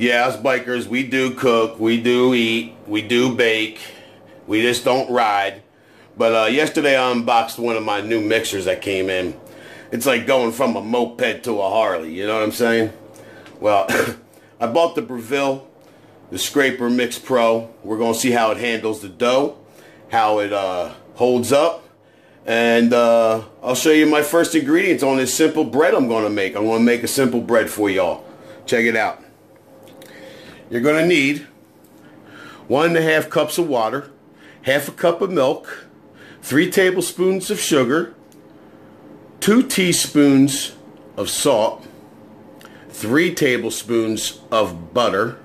Yeah, us bikers, we do cook, we do eat, we do bake, we just don't ride. But yesterday I unboxed one of my new mixers that came in. It's like going from a moped to a Harley, you know what I'm saying? Well, I bought the Breville, the Scraper Mixer Pro. We're going to see how it handles the dough, how it holds up, and I'll show you my first ingredients on this simple bread I'm going to make. I'm going to make a simple bread for y'all. Check it out. You're going to need 1.5 cups of water, 1/2 cup of milk, 3 tablespoons of sugar, 2 teaspoons of salt, 3 tablespoons of butter.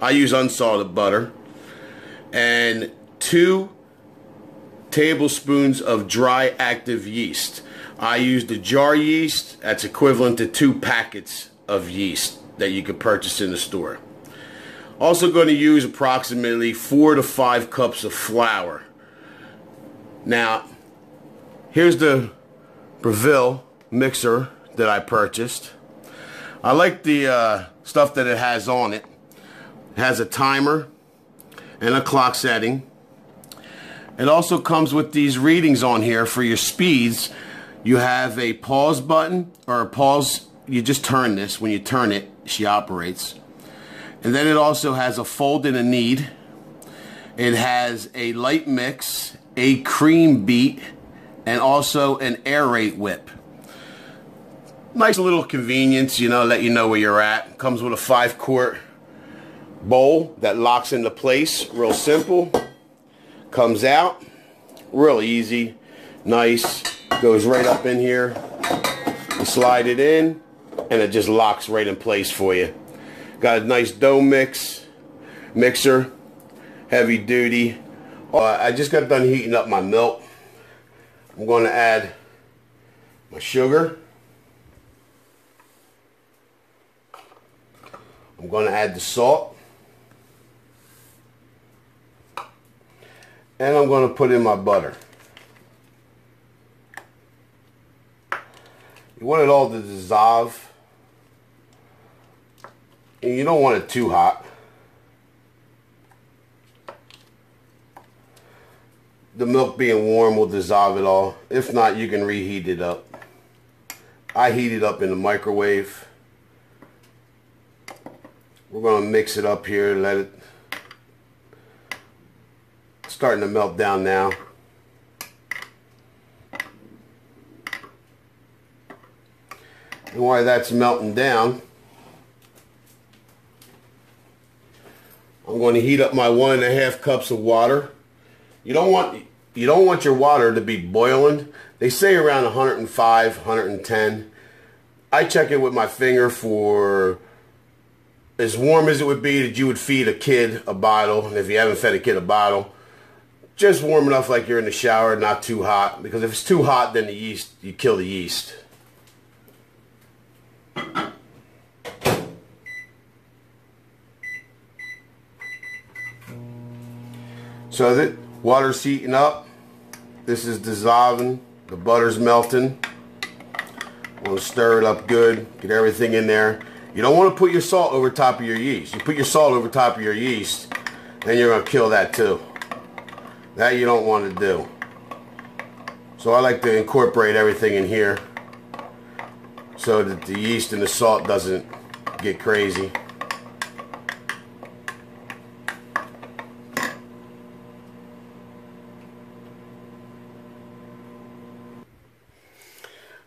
I use unsalted butter, and 2 tablespoons of dry active yeast. I use the jar yeast. That's equivalent to 2 packets of yeast that you could purchase in the store. Also going to use approximately 4 to 5 cups of flour. Now, here's the Breville mixer that I purchased. I like the stuff that it has on it. It has a timer and a clock setting. It also comes with these readings on here for your speeds. You have a pause button, or a pause, you just turn this. When you turn it, she operates. And then it also has a fold and a knead. It has a light mix, a cream beat, and also an aerate whip. Nice little convenience, you know, let you know where you're at. Comes with a 5-quart bowl that locks into place. Real simple. Comes out real easy. Nice. Goes right up in here. You slide it in, and it just locks right in place for you. Got a nice dough mixer, heavy duty. I just got done heating up my milk. I'm going to add my sugar. I'm going to add the salt. And I'm going to put in my butter. You want it all to dissolve. And you don't want it too hot. The milk being warm will dissolve it all. If not, you can reheat it up. I heat it up in the microwave. We're going to mix it up here. Let it. It's starting to melt down now. And while that's melting down, I'm going to heat up my 1.5 cups of water. You don't want your water to be boiling. They say around 105, 110. I check it with my finger for as warm as it would be that you would feed a kid a bottle. And if you haven't fed a kid a bottle, just warm enough like you're in the shower, not too hot. Because if it's too hot, then the yeast, you kill the yeast. So that water's heating up, this is dissolving, the butter's melting. I'm going to stir it up good, get everything in there. You don't want to put your salt over top of your yeast. You put your salt over top of your yeast, then you're going to kill that too. That you don't want to do. So I like to incorporate everything in here so that the yeast and the salt doesn't get crazy.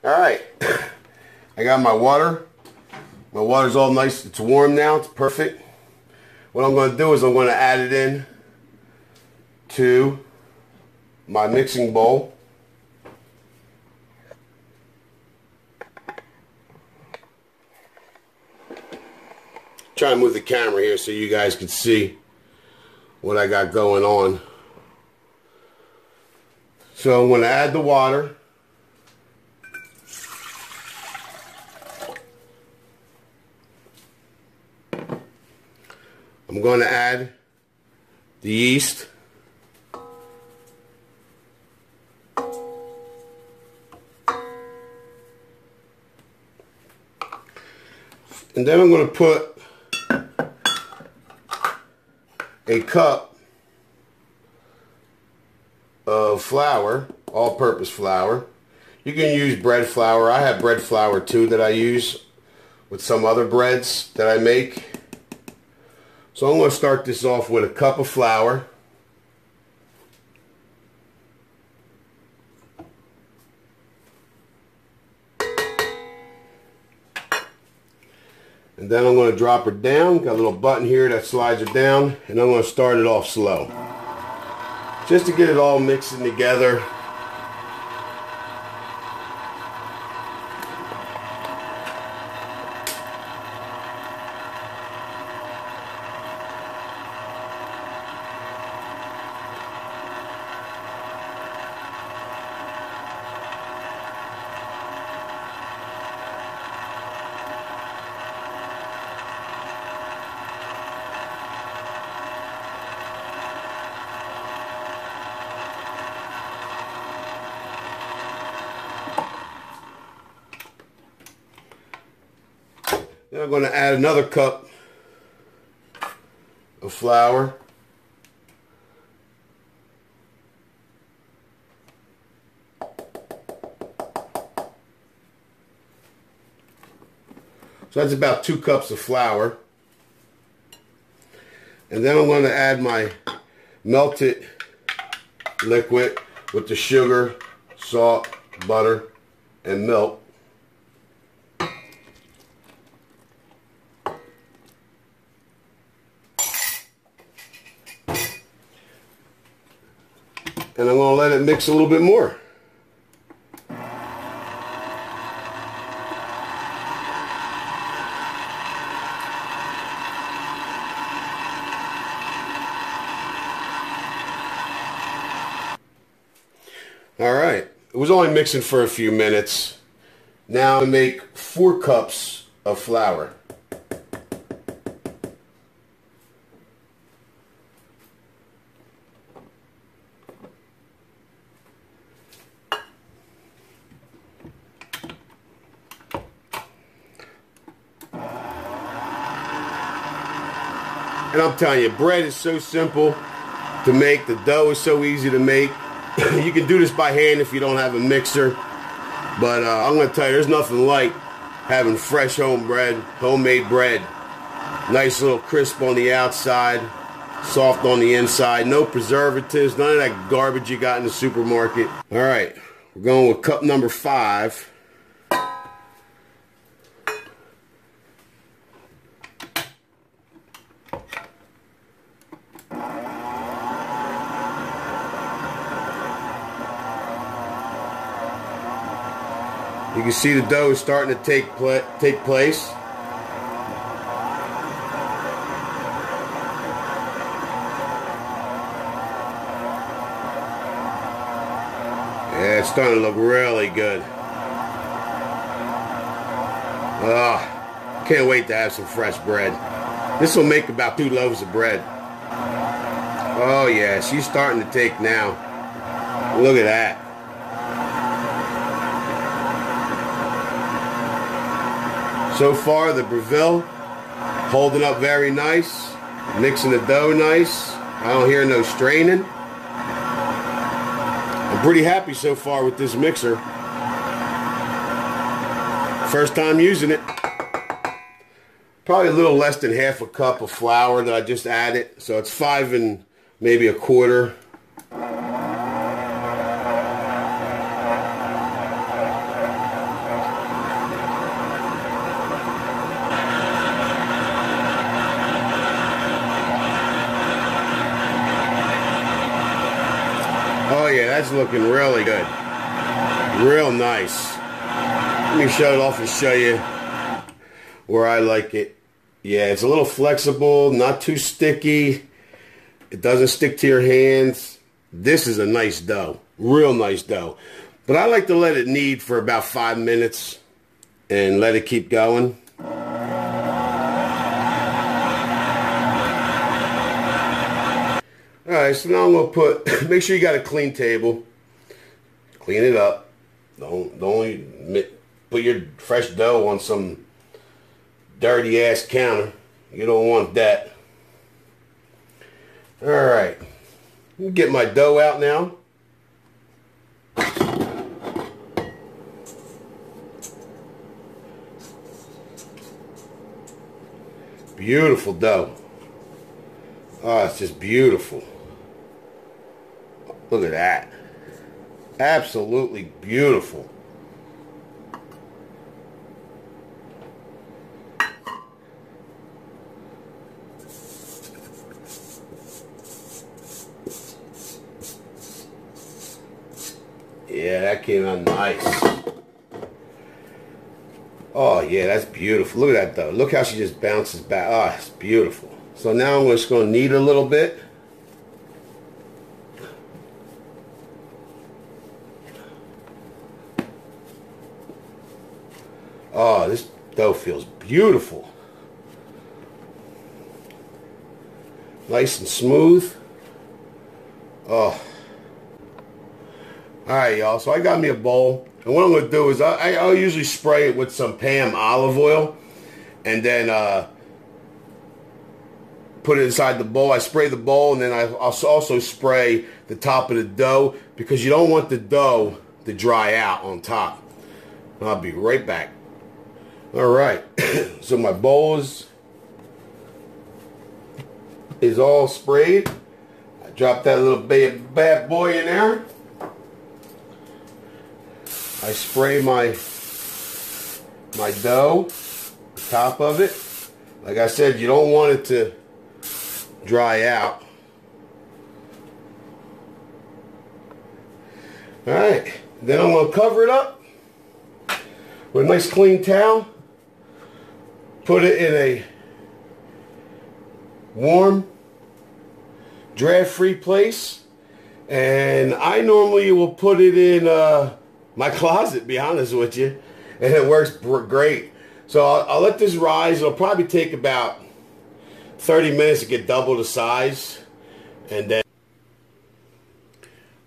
Alright, I got my water. My water's all nice. It's warm now. It's perfect. What I'm going to do is I'm going to add it in to my mixing bowl. Try to move the camera here so you guys can see what I got going on. So I'm going to add the water. I'm going to add the yeast. And then I'm going to put a cup of flour, all-purpose flour. You can use bread flour. I have bread flour too that I use with some other breads that I make. So I'm going to start this off with a cup of flour. And then I'm going to drop her down. Got a little button here that slides her down. And I'm going to start it off slow, just to get it all mixing together. Then I'm going to add another cup of flour. So that's about 2 cups of flour. And then I'm going to add my melted liquid with the sugar, salt, butter, and milk. And I'm going to let it mix a little bit more. Alright, it was only mixing for a few minutes. Now I make 4 cups of flour. And I'm telling you, bread is so simple to make. The dough is so easy to make. You can do this by hand if you don't have a mixer. But I'm going to tell you, there's nothing like having fresh homemade bread. Nice little crisp on the outside, soft on the inside. No preservatives, none of that garbage you got in the supermarket. All right, we're going with cup number 5. You can see the dough is starting to take place. Yeah, it's starting to look really good. Oh, can't wait to have some fresh bread. This will make about 2 loaves of bread. Oh yeah, she's starting to take now. Look at that. So far, the Breville holding up very nice, mixing the dough nice. I don't hear no straining. I'm pretty happy so far with this mixer. First time using it. Probably a little less than 1/2 cup of flour that I just added, so it's 5 and maybe 1/4. Oh yeah, that's looking really good. Real nice. Let me shut it off and show you where I like it. Yeah, it's a little flexible, not too sticky. It doesn't stick to your hands. This is a nice dough. Real nice dough. But I like to let it knead for about 5 minutes and let it keep going. Alright, so now I'm going to put, make sure you got a clean table, clean it up, don't put your fresh dough on some dirty ass counter, you don't want that. Alright, get my dough out now. Beautiful dough. Oh, it's just beautiful. Look at that. Absolutely beautiful. Yeah, that came out nice. Oh yeah, that's beautiful. Look at that though. Look how she just bounces back. Ah, oh, it's beautiful. So now I'm just going to knead a little bit. Oh, this dough feels beautiful. Nice and smooth. Oh. Alright y'all, so I got me a bowl. And what I'm going to do is I'll usually spray it with some Pam olive oil and then put it inside the bowl. I spray the bowl and then I'll also spray the top of the dough because you don't want the dough to dry out on top. And I'll be right back. Alright, so my bowl is all sprayed. I dropped that little bad boy in there. I spray my dough, the top of it. Like I said, you don't want it to dry out. Alright, then I'm going to cover it up with a nice clean towel. Put it in a warm, draft-free place. And I normally will put it in my closet, be honest with you, and it works great. So I'll let this rise. It'll probably take about 30 minutes to get double the size, and then.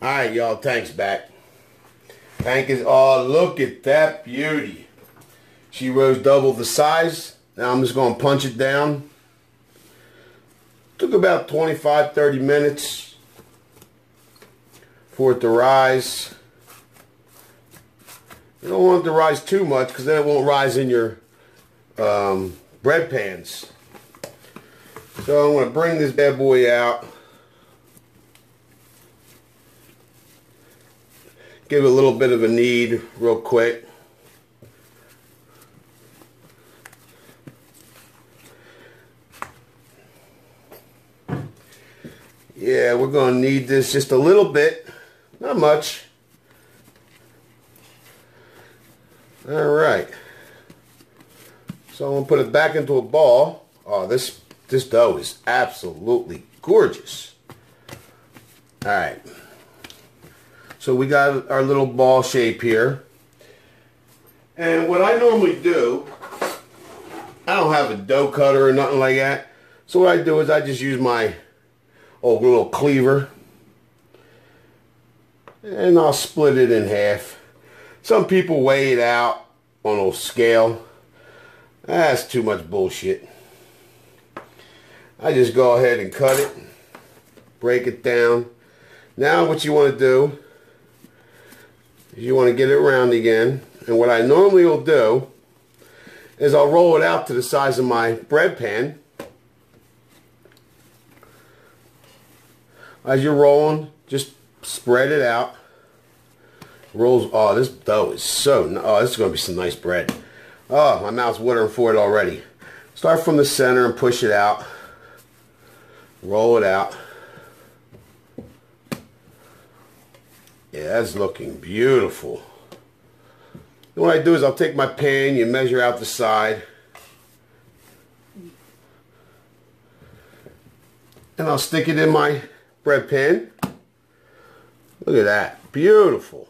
All right, y'all. Tank's back. Tank is. Oh, look at that beauty. She rose double the size. Now I'm just gonna punch it down. Took about 25-30 minutes for it to rise. You don't want it to rise too much because then it won't rise in your bread pans. So I'm going to bring this bad boy out. Give it a little bit of a knead real quick. Yeah, we're going to knead this just a little bit. Not much. Alright, so I'm going to put it back into a ball. Oh, this dough is absolutely gorgeous. Alright, so we got our little ball shape here. And what I normally do, I don't have a dough cutter or nothing like that. So what I do is I just use my old little cleaver. And I'll split it in half. Some people weigh it out on a scale. That's too much bullshit. I just go ahead and cut it, break it down. Now what you want to do is you want to get it round again. And what I normally will do is I'll roll it out to the size of my bread pan. As you're rolling, just spread it out. Rolls. Oh, this dough is so. Oh, this is going to be some nice bread. Oh, my mouth's watering for it already. Start from the center and push it out. Roll it out. Yeah, that's looking beautiful. And what I do is I'll take my pan. You measure out the side, and I'll stick it in my bread pan. Look at that. Beautiful.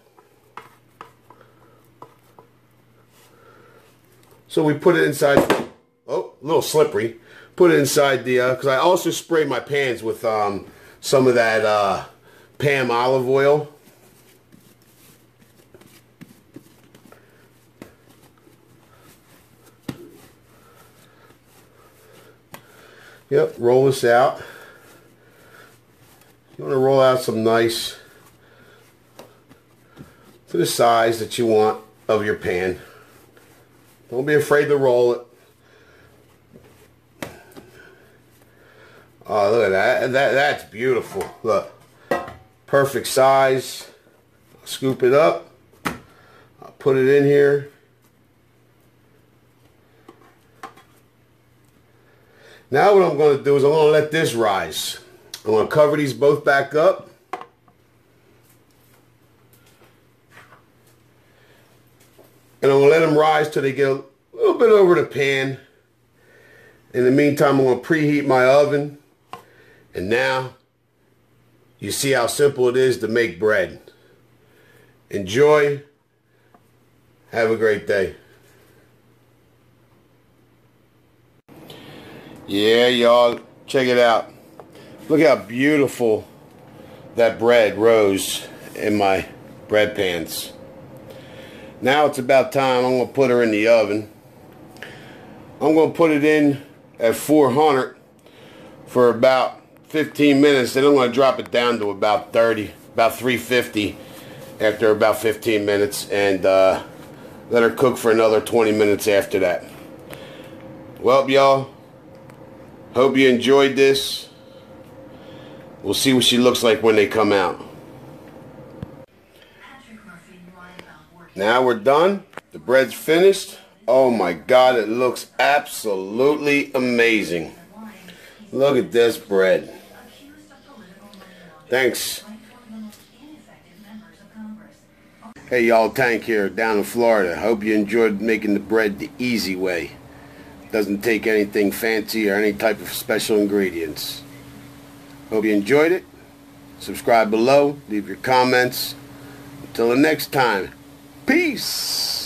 So we put it inside, oh, a little slippery, put it inside the, because I also spray my pans with some of that Pam olive oil. Yep, roll this out. you want to roll out some nice to the size that you want of your pan. Don't be afraid to roll it. Oh, look at that. That's beautiful. Look. Perfect size. Scoop it up. I'll put it in here. Now what I'm going to do is I'm going to let this rise. I'm going to cover these both back up. And I'm going to let them rise till they get a little bit over the pan. In the meantime, I'm going to preheat my oven. And now, you see how simple it is to make bread. Enjoy. Have a great day. Yeah, y'all, check it out. Look how beautiful that bread rose in my bread pans. Now it's about time. I'm going to put her in the oven. I'm going to put it in at 400 for about 15 minutes. Then I'm going to drop it down to about 30, about 350 after about 15 minutes. And let her cook for another 20 minutes after that. Well, y'all, hope you enjoyed this. We'll see what she looks like when they come out. Now we're done. The bread's finished. Oh my God, it looks absolutely amazing. Look at this bread. Thanks. Hey y'all, Tank here down in Florida. Hope you enjoyed making the bread the easy way. Doesn't take anything fancy or any type of special ingredients. Hope you enjoyed it. Subscribe below. Leave your comments. Until the next time. Peace.